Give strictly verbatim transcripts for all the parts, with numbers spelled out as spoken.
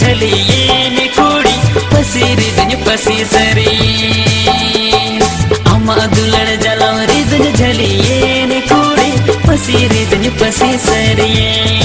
झलिए कोड़ी पसीर दिन पसी सरी अम्मा दुलड़ जलम रिदन झलिए कोड़ी पसीर दिन पसी सरिए।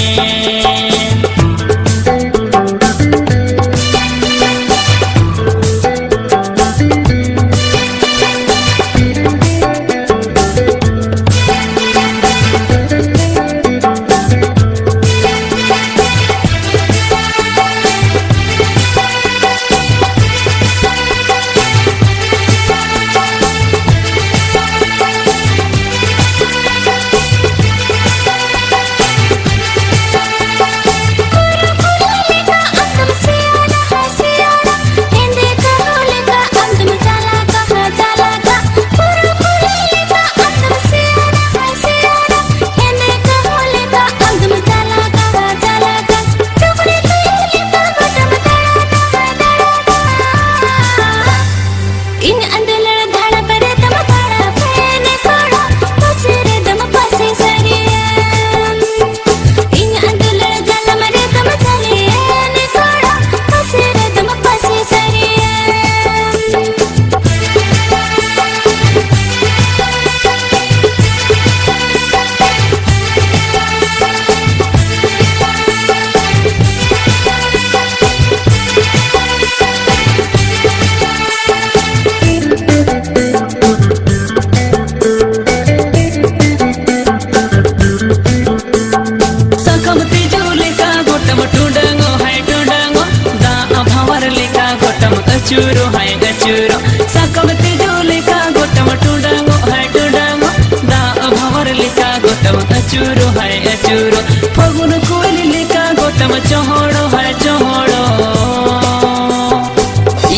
चूरो है गचूरो सकमती जो लिखा गोटम टूडांगो है टूडांगो दा भवर लिखा गोटम अचूरो है अचूरो फगुन कोयल लिखा गोटम चोहड़ो है चोहड़ो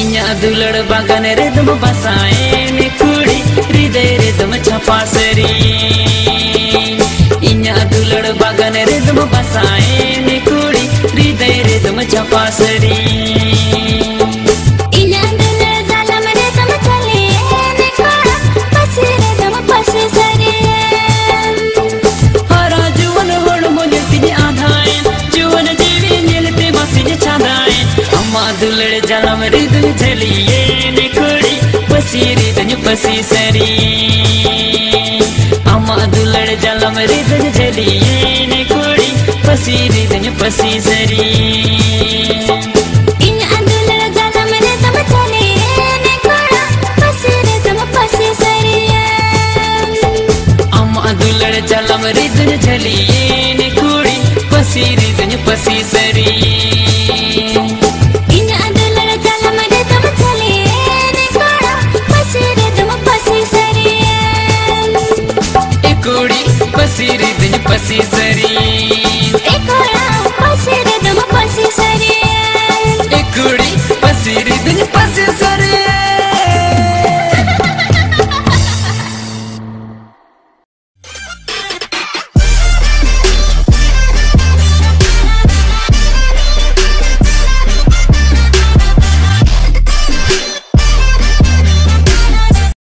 इन्या दुलड़ बागन रे तुम बसाए ने कुड़ी हृदय रे तुम छपा सरी इन्या दुलड़ बागन रे तुम बसाए ने कुड़ी हृदय रे तुम छपा सरी। दुलड़ जलम रिदन झलिए ने कोड़ी पसी रिदन पसी सरी अम्मा दुलड़ जलम रिदन झलिए ने कोड़ी पसी रिदन पसी सरी। जलम रिदन झलिए